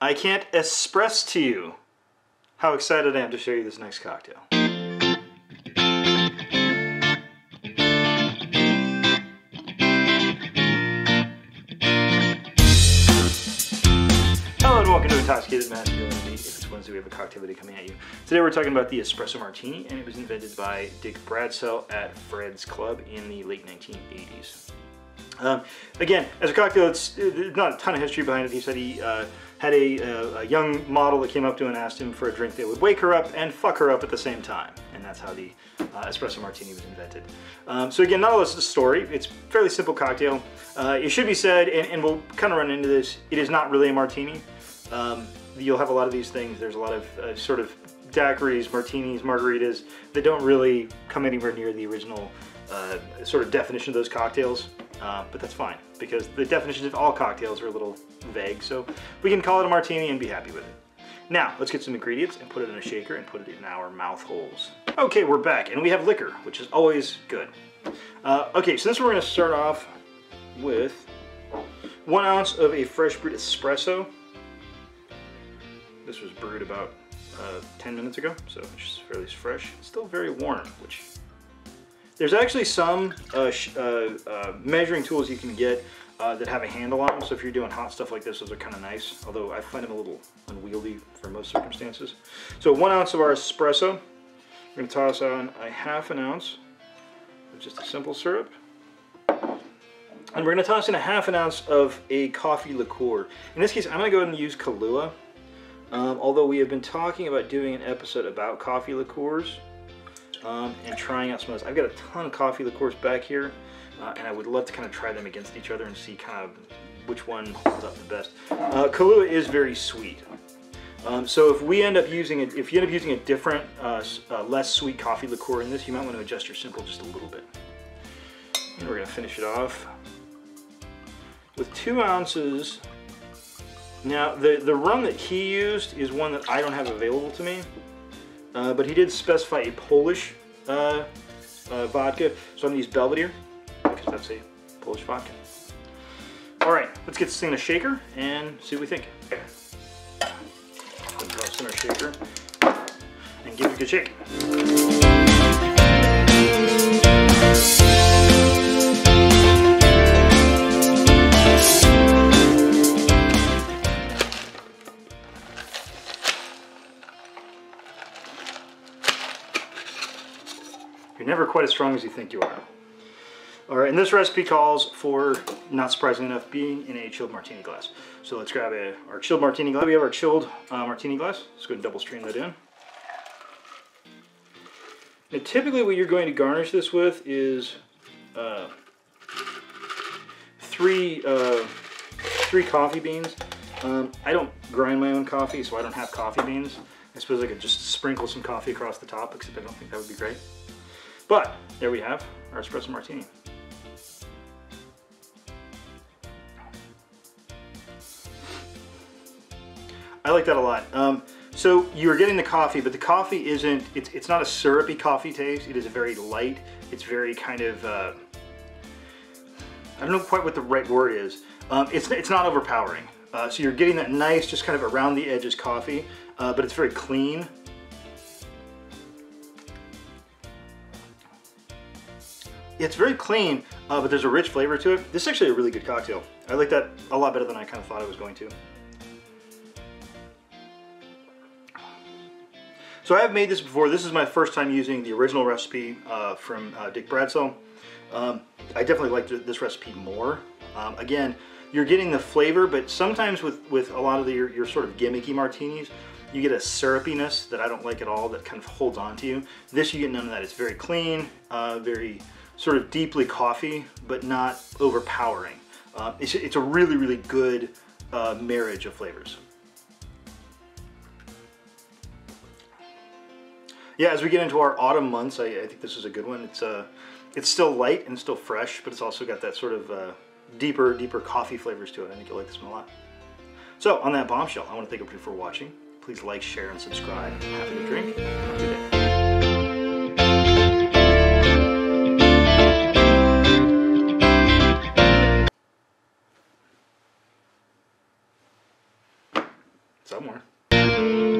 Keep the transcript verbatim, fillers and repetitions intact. I can't express to you how excited I am to show you this next cocktail. Hello and welcome to Intoxicated Masculinity. If it's Wednesday, we have a cocktail video coming at you. Today we're talking about the Espresso Martini, and it was invented by Dick Bradsell at Fred's Club in the late nineteen eighties. Um, again, as a cocktail, it's, it's not a ton of history behind it. He said he uh, had a, a, a young model that came up to him and asked him for a drink that would wake her up and fuck her up at the same time. And that's how the uh, Espresso Martini was invented. Um, so again, not all this is a story. It's a fairly simple cocktail. Uh, it should be said, and, and we'll kind of run into this, it is not really a martini. Um, you'll have a lot of these things. There's a lot of uh, sort of daiquiris, martinis, margaritas that don't really come anywhere near the original uh, sort of definition of those cocktails. Uh, but that's fine, because the definitions of all cocktails are a little vague, so we can call it a martini and be happy with it. Now, let's get some ingredients and put it in a shaker and put it in our mouth holes. Okay, we're back, and we have liquor, which is always good. Uh, okay, so this we're going to start off with one ounce of a fresh brewed espresso. This was brewed about uh, ten minutes ago, so it's fairly fresh. It's still very warm, which... There's actually some uh, sh uh, uh, measuring tools you can get uh, that have a handle on them, so if you're doing hot stuff like this, those are kind of nice, although I find them a little unwieldy for most circumstances. So one ounce of our espresso. We're going to toss on a half an ounce of just a simple syrup. And we're going to toss in a half an ounce of a coffee liqueur. In this case, I'm going to go ahead and use Kahlua, um, although we have been talking about doing an episode about coffee liqueurs. Um, and trying out some of those. I've got a ton of coffee liqueurs back here, uh, and I would love to kind of try them against each other and see kind of which one holds up the best. Uh, Kahlua is very sweet, um, so if we end up using a, if you end up using a different, uh, uh, less sweet coffee liqueur in this, you might want to adjust your simple just a little bit. And we're going to finish it off with two ounces. Now, the the rum that he used is one that I don't have available to me. Uh, but he did specify a Polish uh, uh, vodka, so I'm going to use Belvedere, because that's a Polish vodka. Alright, let's get this thing in a shaker and see what we think. Put this in our shaker and give it a good shake. You're never quite as strong as you think you are. All right, and this recipe calls for, not surprisingly enough, being in a chilled martini glass. So let's grab a, our chilled martini glass. We have our chilled uh, martini glass. Let's go ahead and double strain that in. Now, typically what you're going to garnish this with is uh, three, uh, three coffee beans. Um, I don't grind my own coffee, so I don't have coffee beans. I suppose I could just sprinkle some coffee across the top, except I don't think that would be great. But there we have our espresso martini. I like that a lot. Um, so you're getting the coffee, but the coffee isn't, it's, it's not a syrupy coffee taste. It is a very light, it's very kind of, uh, I don't know quite what the right word is. Um, it's, it's not overpowering. Uh, so you're getting that nice, just kind of around the edges coffee, uh, but it's very clean. It's very clean, uh, but there's a rich flavor to it. This is actually a really good cocktail. I like that a lot better than I kind of thought I was going to. So I have made this before. This is my first time using the original recipe uh, from uh, Dick Bradsell. Um, I definitely liked this recipe more. Um, again, you're getting the flavor, but sometimes with, with a lot of the, your, your sort of gimmicky martinis, you get a syrupiness that I don't like at all that kind of holds on to you. This, you get none of that. It's very clean, uh, very... sort of deeply coffee, but not overpowering. Uh, it's, it's a really, really good uh, marriage of flavors. Yeah, as we get into our autumn months, I, I think this is a good one. It's uh, it's still light and still fresh, but it's also got that sort of uh, deeper, deeper coffee flavors to it. I think you'll like this one a lot. So on that bombshell, I want to thank everybody for watching. Please like, share, and subscribe. Happy to drink. Have a good day. somewhere.